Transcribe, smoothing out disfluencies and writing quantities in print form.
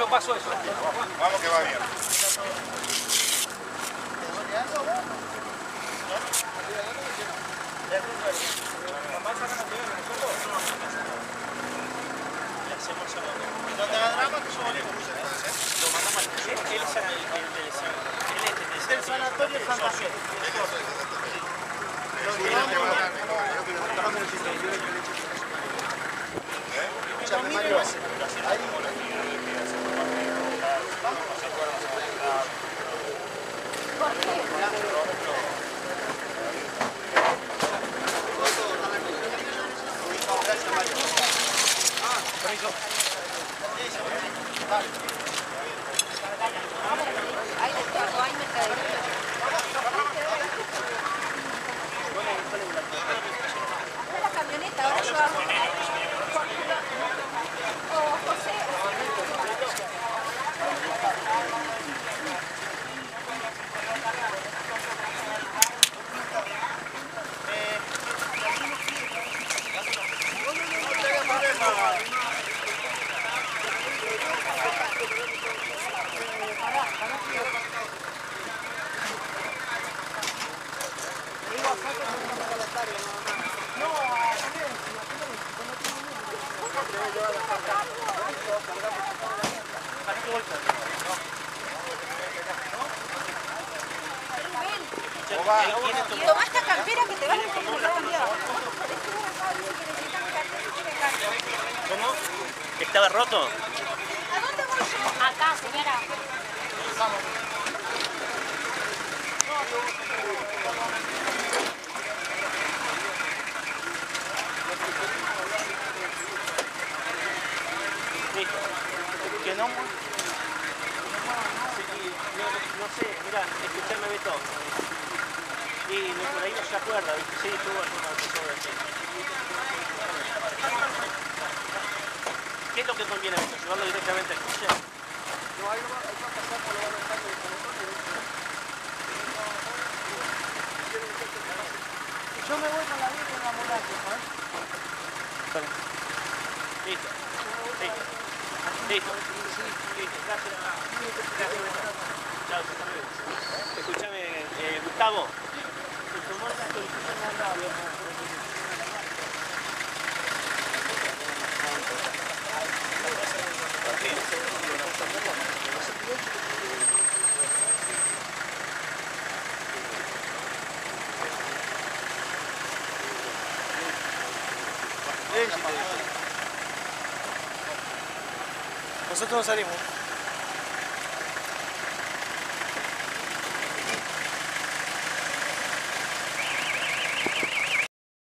yo paso eso. Vamos que va bien. ¿Estaba roto? ¿A dónde voy yo? Acá, señora. Vamos. Listo. ¿Qué nombre? No sé, mirá, escuchame Beto. Y por ahí no se acuerda, sí, estuvo sobre aquí. ¿Qué es lo que conviene a esto? ¿Llevarlo directamente al coche? No, ahí va a pasar por la ventana del colector y no. Yo me voy con la vida en la ambulancia, ¿sabes? Vale. Listo. Listo. Listo. Listo. Gracias. Chao. Escuchame, Gustavo. Nosotros no salimos.